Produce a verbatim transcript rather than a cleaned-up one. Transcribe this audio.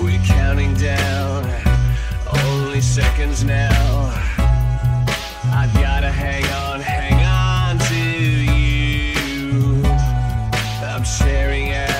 We're counting down, only seconds now. I've gotta hang on, hang on to you. I'm staring at